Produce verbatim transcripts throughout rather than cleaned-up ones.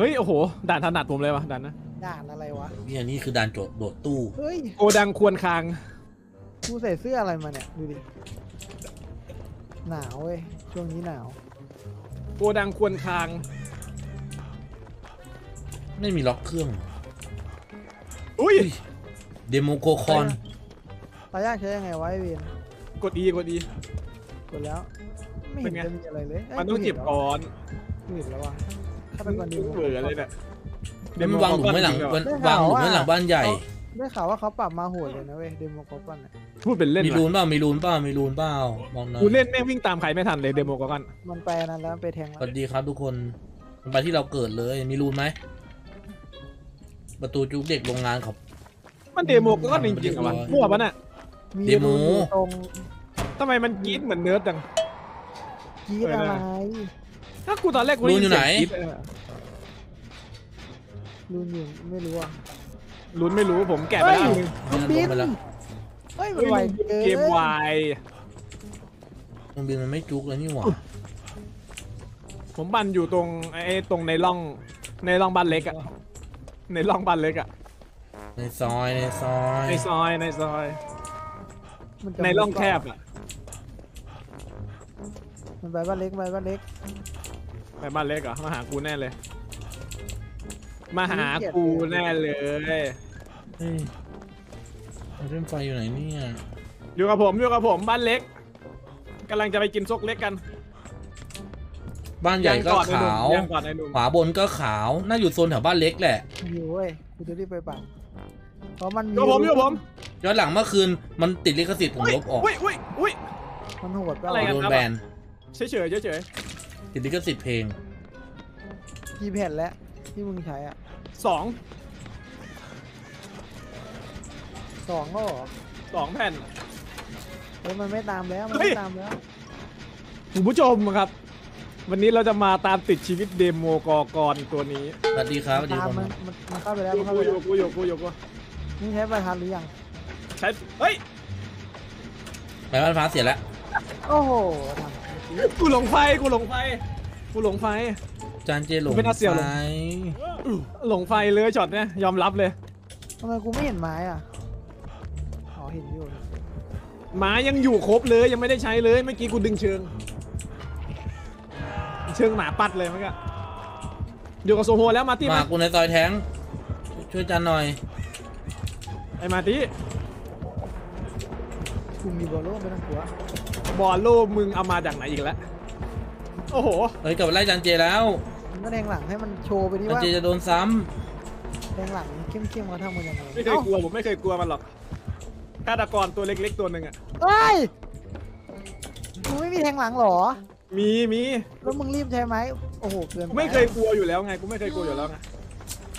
เฮ้ยโอ้โหด่านถนัดผมเลยวะด่านนะด่านอะไรวะเนี่ยนี่คือด่านโจดโดดตู้เฮ้ยโกดังควรคางกูใส่เสื้ออะไรมาเนี่ยดูดิหนาวเว้ยช่วงนี้หนาวโกดังควรคางไม่มีล็อกเครื่องอุ้ยเดโมโกคอนตายากใช้ยังไงไว้เวียนกด E กด E กดแล้วไม่เห็นจะมีอะไรเลยมันต้องเก็บก่อนหนีบแล้ววะถ้าเป็นวันนี้เบื่อเลยเนี่ยเดี๋ยวมันวางหลุมไว้หลังวางหลุมไว้หลังบ้านใหญ่ได้ข่าวว่าเขาปรับมาโหดเลยนะเว้ยเดโมโกคอนพูดเป็นเล่นมีรูนเปล่ามีรูนเปล่ามีรูนเปล่าบอกนะกูเล่นแม่งวิ่งตามใครไม่ทันเลยเดโมโกคอนมันไปนั่นแล้วไปแทงแล้วสวัสดีครับทุกคนไปที่เราเกิดเลยมีรูนไหมประตูจุกเด็กโรงงานครับมันเดโมโกคอนจริงๆวะมั่วปะเนี่ยเดโมตรงทำไมมันกีดเหมือนเนิร์ดจังกีดอะไรถ้ากูตอนแรกกูรูนอยู่ไหนรูนอยู่ไม่รู้อ่ะรูนไม่รู้ผมแกะไปแล้วมันบินเฮ้ยมันไวเกมไวมันบินมันไม่จุกเลยนี่หว่าผมบันอยู่ตรงไอ้ตรงในร่องในร่องบ้านเล็กอะในร่องบ้านเล็กอะในซอยในซอยในซอยในซอยในร่องแคบอะมันไปบ้านเล็กไปบ้านเล็กไปบ้านเล็กเหรอมาหากูแน่เลยมาหากูแน่เลยเฮ้ยเริ่มไฟอยู่ไหนเนี่ยอยู่กับผมอยู่กับผมบ้านเล็กกำลังจะไปกินซกเล็กกันบ้านใหญ่ก็ขาวขวาบนก็ขาวน่าอยู่โซนแถวบ้านเล็กแหละอยู่เว้ยกูจะรีบไปป่ะเพราะมันอยู่ผมอยู่ผมย้อนหลังเมื่อคืนมันติดลิขสิทธิ์ผมลบออกอุ้ยอุ้ยอุ้ยมันโหดอะไรกันครับโดนแบนเฉยเฉยเฉยติดลิขสิทธิ์เพลงกี่แผ่นแล้วที่มึงใช้อ่ะสองสองก็สองแผ่นเฮ้ยมันไม่ตามแล้วมันไม่ตามแล้วคุณผู้ชมครับวันนี้เราจะมาตามติดชีวิตเดโมโกคอนตัวนี้สวัสดีครับสวัสดีครับมันมันเข้าไปแล้วกูอยู่กูอยู่กูอยู่กูนี่ใช้ประธานหรือยังใช้เฮ้ยไปบ้านฟ้าเสียแล้วโอ้โหกูหลงไฟกูหลงไฟกูหลงไฟจานเจหลงไฟหลงไฟเลยช็อตเนี่ยยอมรับเลยทำไมกูไม่เห็นไม้อ่ะอ๋อเห็นอยู่ไม้ยังอยู่ครบเลยยังไม่ได้ใช้เลยเมื่อกี้กูดึงเชิงเชิงหมาปัดเลยมั้งอะอยู่กับโซโฮแล้วมาตี้มากูในซอยแทงช่วยจานหน่อยไอมาตี้กูมีบอลโล่ไม่ต้องกลัวบอลโล่มึงเอามาจากไหนอีกแล้วโอ้โหเฮ้ยกลับไล่จานเจแล้วมันก็แทงหลังให้มันโชว์ไปดิว่าจานเจจะโดนซ้ำแทงหลังเข้มเข้มเขาทำมันยังไงไม่เคยกลัวผมไม่เคยกลัวมันหรอกฆาตกรตัวเล็กๆตัวหนึ่งอ่ะเฮ้ยกูไม่มีแทงหลังหรอมีมีแล้วมึงรีบใช่ไหมโอ้โหเกินไม่เคยกลัวอยู่แล้วไงกูไม่เคยกลัวอยู่แล้วไง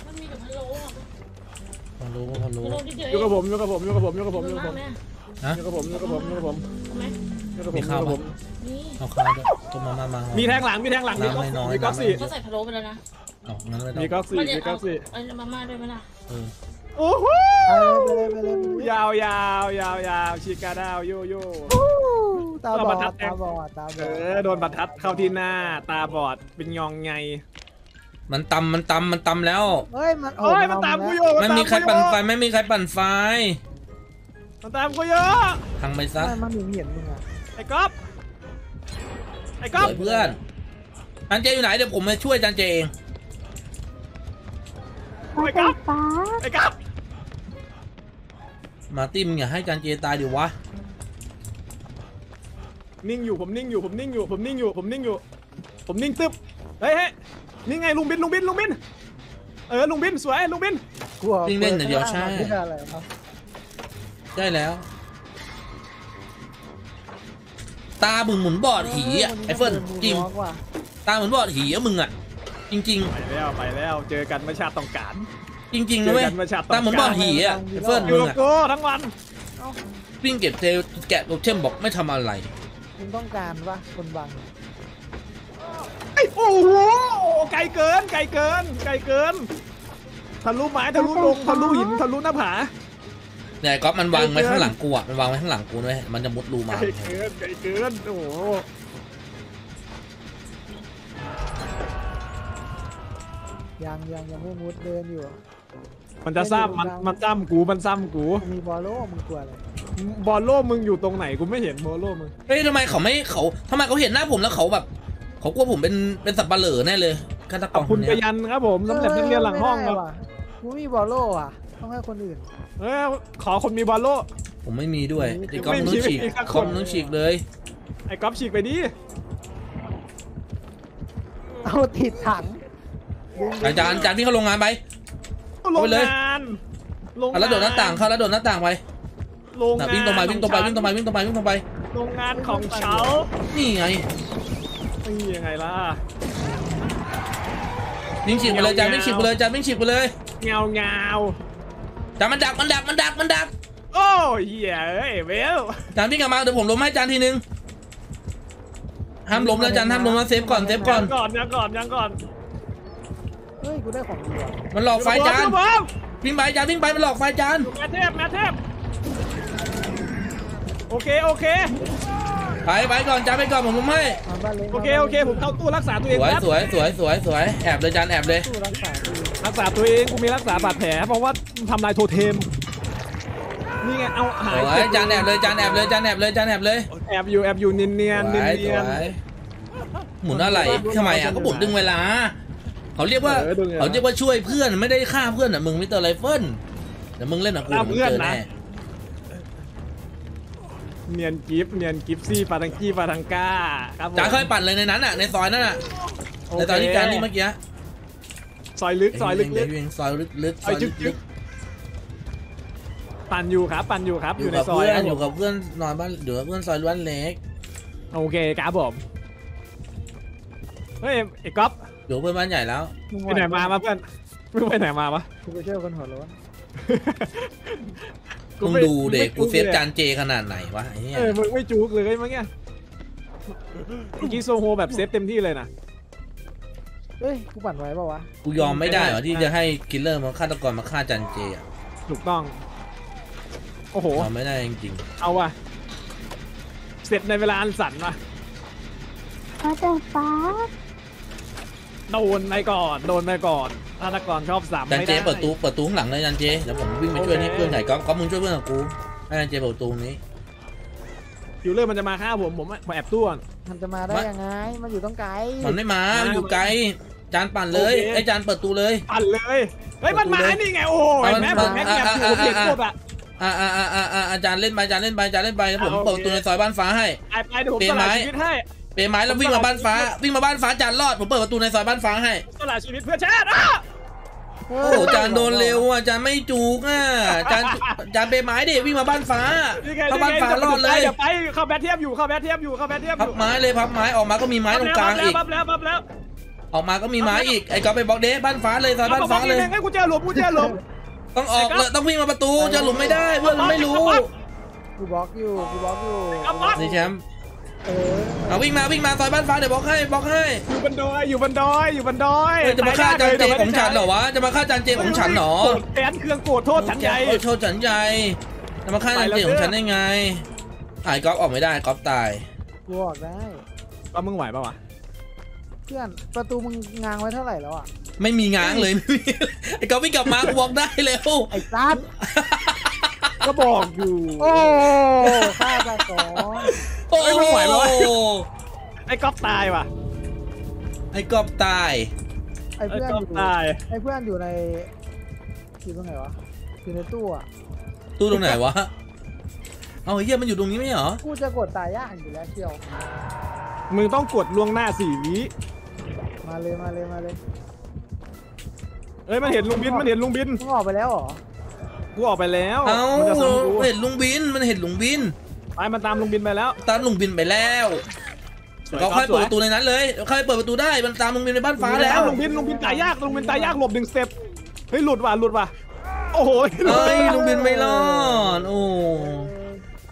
มันมีแต่พะโล้พะโล้พะโล้อยู่กับผมอยู่กับผมอยู่กับผมอยู่กับผมอยู่กับผมอยู่กับผมอยู่กับผมอยู่กับผมมีข้าวผมเอาข้าวต้มมามามามีแทงหลังมีแทงหลังมีก๊อกสี่มีก๊อกสี่เขาใส่พะโล้ไปแล้วนะมีก๊อกสี่มีก๊อกสี่เอามาม่าด้วยไหมล่ะโอ้โหยาวยาวยาวยาวชิคาดาวโยโย่ตาบอดตาบอดตาบอดเออโดนบัตรทัดเข้าที่หน้าตาบอดเป็นยองไงมันตำมันตำมันตำแล้วเฮ้ยมันโอ้ยมันตำกูโย่ไม่มีใครปั่นไฟไม่มีใครปั่นไฟมันตำกูโย่ทางไปซะมันหนีเหยียดมึงอะไอ้ก๊อฟไอ้ก๊อฟเพื่อนจันเจอยู่ไหนเดี๋ยวผมมาช่วยจันเจเองไอ้ก๊อฟไอ้ก๊อฟมาตี้มึงอย่าให้จันเจตายดิวะนิ่งอยู่ผมนิ่งอยู่ผมนิ่งอยู่ผมนิ่งอยู่ผมนิ่งอยู่ผมนิ่งตึ๊บเฮ้ยนี่ไงลุงบินลุงบินลุงบินเออลุงบินสวยลุงบินวิ่งเล่นแต่เดียวใช่ได้แล้วตาบึงหมุนบอดหีอ่ะไอ้เฟิร์นจริงตาหมุนบอดหีอ่ะมึงอ่ะจริงๆไปแล้วไปแล้วเจอกันเมื่อชาติต้องการจริงๆนะเว้ยตาหมุนบอดหีอ่ะไอ้เฟิร์นมึงอ่ะทั้งวันวิ่งเก็บเจลแกะโรเทมบอกไม่ทำอะไรต้องการวะคนบังไอ้โอ้โหไกลเกินไกลเกินไกลเกินทะลุไม้ทะลุลงทะลุหินทะลุหน้าผาเนี่ยก๊อฟมันวางไว้ข้างหลังกูอะมันวางไว้ข้างหลังกูด้วยมันจะมุดรูมาไกลเกินไกลเกินโอ้โห ยังยังยังไม่มุดเดินอยู่มันจะซ้ำมันมันซ้ำกูมันซ้ำกูมีบอลโล่มึงกลัวอะไรบอลโล่มึงอยู่ตรงไหนกูไม่เห็นบอลโล่มึงเฮ้ยทำไมเขาไม่เขาทำไมเขาเห็นหน้าผมแล้วเขาแบบเขากลัวผมเป็นเป็นสับปะเหร่อแน่เลยฆาตกรคนนี้คุณกยันครับผมสำหรับนักเรียนหลังห้องครับกูมีบอลโล่อ่ะต้องให้คนอื่นเออขอคนมีบอลโล่ผมไม่มีด้วยไอ้ก๊อฟต้องฉีกก๊อฟต้องฉีกเลยไอ้ก๊อฟฉีกไปดิเอาติดถังอาจารย์อาจารย์พี่เขาลงงานไปลงงานแล้วโดดหน้าต่างเขาแล้วโดดหน้าต่างไปวิ่งตรงไปวิ่งตรงไปวิ่งตรงไปวิ่งตรงไปวิ่งตรงไปโรงงานของเขานี่ไงนี่ยังไงล่ะวิ่งฉีกไปเลยอาจารย์วิ่งฉีกไปเลยอาจารย์วิ่งฉีกไปเลยเงาเงาแต่มันดักมันดักมันดักมันดักโอ้ยเฮ้ยเบลอาจารย์พี่กลับมาเดี๋ยวผมล้มให้อาจารย์ทีนึงห้ามล้มนะอาจารย์ห้ามล้มนะเซฟก่อนเซฟก่อนก่อนนะก่อนนะก่อนเฮ้ยกูได้ของดีมันหลอกไฟจานวิ่งไปจานวิ่งไปมันหลอกไฟจานแม่เทพแม่เทพโอเคโอเคไปไปก่อนจานไปก่อนผมล้มให้โอเคโอเคผมเข้าตู้รักษาตัวเองสวยสวยสวยสวยแอบเลยจานแอบเลยรักษาตัวเองกูมีรักษาบาดแผลเพราะว่าทำลายโทเทมนี่ไงเอาหายจานแอบเลยจานแอบเลยจานแอบเลยจานแอบเลยแอบอยู่แอบอยู่เนียนเนียนเนียนเนียนหมุนอะไรทำไมอ่ะก็บุกดึงเวลาเขาเรียกว่าเขาเรียกว่าช่วยเพื่อนไม่ได้ฆ่าเพื่อนอ่ะมึงมิสเตอร์ไรเฟิลแต่มึงเล่นอ่ะกูเพื่อนแน่เนียนกิฟเนียนกิฟซี่ปาทังกี้ปาทังก้าครับจ่าค่อยปั่นเลยในนั้นอ่ะในซอยนั่นอ่ะในซอยที่จานนี่เมื่อกี้ซอยลึกซอยลึกลึกซอยลึกลึกซอยลึกปั่นอยู่ครับปั่นอยู่ครับอยู่ในซอยอยู่กับเพื่อนนอนบ้านอยู่กับเพื่อนซอยล้วนเล็กโอเคครับผมเฮ้ยไอ้ก๊อฟอยู่เพื่อนบ้านใหญ่แล้วไปไหนมามาเพื่อนเพื่อนไปไหนมาปะกูไปเที่ยวคนหัวร้อนมึงดูเด็กกูเซฟจานเจขนาดไหนวะเออมึงไม่จุกเลยมั้งเนี่ยเมื่อกี้โซโฮแบบเซฟเต็มที่เลยนะเฮ้ยกูปั่นไว้ป่าววะกูยอมไม่ได้เหรอที่จะให้กิลเลอร์มาฆาตกรมาฆ่าจานเจถูกต้องโอ้โหไม่ได้จริงๆเอาว่ะเสร็จในเวลาอันสั้นว่ะเขาจะฟ้าโดนไปก่อนโดนไปก่อนฆาตกรชอบสามไม่ได้จันเจเปิดตู้เปิดตู้ข้างหลังเลยจันเจเดี๋ยวผมวิ่งไปช่วยนี่เพื่อนไหนก๊อฟก๊อฟมึงช่วยเพื่อนกับกูให้จันเจเปิดตู้นี้อยู่เรื่องมันจะมาฆ่าผมผมแอบตู้มันจะมาได้ยังไงมันอยู่ต้องไกลมันไม่มามันอยู่ไกลจานปั่นเลยไอ้จานเปิดตู้เลยปั่นเลยเฮ้ยมันมานี่ไงโอ้ยแม่ผมแม่แกผมเด็กตัวแบบอ่าอ่าอ่าอ่าอาจารย์เล่นไปอาจารย์เล่นไปอาจารย์เล่นไปผมเปิดตัวในซอยบ้านฟ้าให้เปย์ไม้เปย์ไม้แล้ววิ่งมาบ้านฟ้าวิ่งมาบ้านฟ้าอาจารย์รอดผมเปิดประตูในซอยบ้านฟ้าให้สละชีวิตเพื่อชาติโอ้อาจารย์โดนเร็วอาจารย์ไม่จุกอ่ะอาจารย์อาจารย์เปย์ไม้ดิวิ่งมาบ้านฟ้าเข้าบ้านฟ้ารอดเลยอย่าไปเข้าแบทเทียบอยู่เข้าแบทเทียบอยู่เข้าแบทเทียบอยู่พับไม้เลยพับไม้ออกมาก็มีไม้ตรงกลางอีกพับแล้วพับแล้วออกมาก็มีไม้อีกไอ้ก็ไปบล็อกเดบ้านฟ้าเลยซอยบ้านฟ้าเลยให้กูเจอหลบกูเจอหลบต้องออกเลยต้องวิ่งมาประตูจะหลุมไม่ได้เพื่อนไม่รู้กูบล็อกอยู่กูบล็อกอยู่นี่แชมป์เอาวิ่งมาวิ่งมาซอยบ้านฟ้าเดี๋ยวบล็อกให้บล็อกให้อยู่บนดอยอยู่บนดอยอยู่บนดอยจะมาฆ่าจานเจของฉันเหรอวะจะมาฆ่าจานเจของฉันหรอแอนเครื่องโกรธโทษฉันใหญ่โทษฉันใหญ่จะมาฆ่าจานเจของฉันได้ไงหายก๊อฟออกไม่ได้ก๊อฟตายกูออกได้ก๊อฟมึงไหวปะวะเพื่อนประตูมึงงางไว้เท่าไหร่แล้วอ่ะไม่มีง้างเลยไม่มีไอ้ก๊อฟไม่กลับมากูวอกได้แล้วไอ้ซัดก็บอกอยู่โอ้ฆ่าตาสองโอ้ไม่ไหวเลยไอ้ก๊อฟตายว่ะไอ้ก๊อฟตายไอ้เพื่อนอยู่ไอ้เพื่อนอยู่ในอยู่ตรงไหนวะอยู่ในตู้อะตู้ตรงไหนวะเอาไอ้เหี้ยมันอยู่ตรงนี้ไม่เหรอกูจะกดตายยากอยู่แล้วเชียวมึงต้องกดล่วงหน้าสี่วิมาเลยมาเลยมาเลยเอ้ยมันเห็นลุงบินมันเห็นลุงบินกูออกไปแล้วหรอกูออกไปแล้วเอ้าเห็นลุงบินมันเห็นลุงบินไปมันตามลุงบินไปแล้วตามลุงบินไปแล้วเราค่อยเปิดประตูในนั้นเลยค่อยเปิดประตูได้มันตามลุงบินในบ้านฟ้าแล้วลุงบินลุงบินตายยากลุงบินตายยากหลบหนึ่งสเต็ปเฮ้ยหลุดว่ะหลุดว่ะโอ้โหเฮ้ยลุงบินไม่รอดโอ้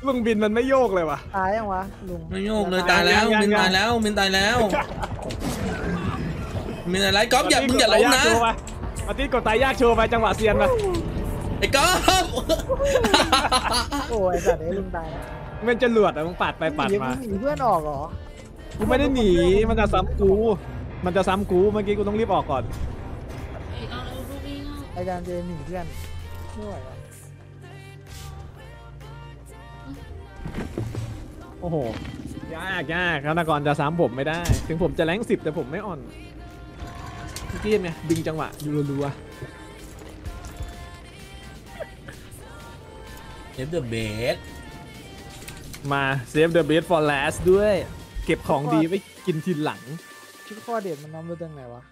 ลุงบินมันไม่โยกเลยว่ะตายยังวะลุงไม่โยกเลยตายแล้วบินตายแล้วบินตายแล้วมีอะไรก๊อฟอย่ามึงอย่าล้มนะอาทิตย์กดตายยากโชว์ไปจังหวะเซียนมาไอ้ก๊อฟโอ้ยสัตว์ไอ้ลุงตายมันจะหลุดอะมึงปาดไปปาดมาหนีเพื่อนออกเหรอกูไม่ได้หนีมันจะซ้ำกูมันจะซ้ำกูเมื่อกี้กูต้องรีบออกก่อน อาจารย์เจหนีเพื่อนไม่ไหวแล้วโอ้โหยากยากฆาตกรจะซ้ำผมไม่ได้ถึงผมจะแรงสิบแต่ผมไม่อ่อนเกียร์เนี่ยดึงจังหวะอยู่รัวเซฟเดอะเบสมาเซฟเดอะเบส for last ด้วยเก็บของดีไว้กินทีหลังชื่อข้อเด็ดมันน้ำมาจากไหนวะ